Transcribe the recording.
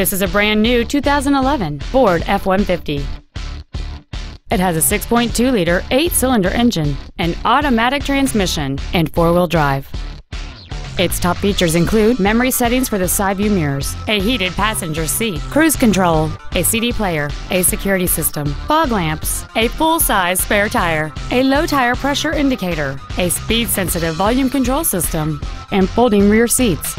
This is a brand new 2011 Ford F-150. It has a 6.2-liter 8-cylinder engine, an automatic transmission, and four-wheel drive. Its top features include memory settings for the side view mirrors, a heated passenger seat, cruise control, a CD player, a security system, fog lamps, a full-size spare tire, a low tire pressure indicator, a speed-sensitive volume control system, and folding rear seats.